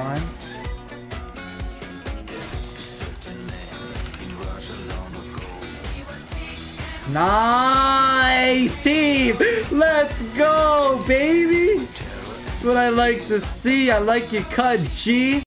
time. Nice team! Let's go, baby! That's what I like to see. I like your cut, G.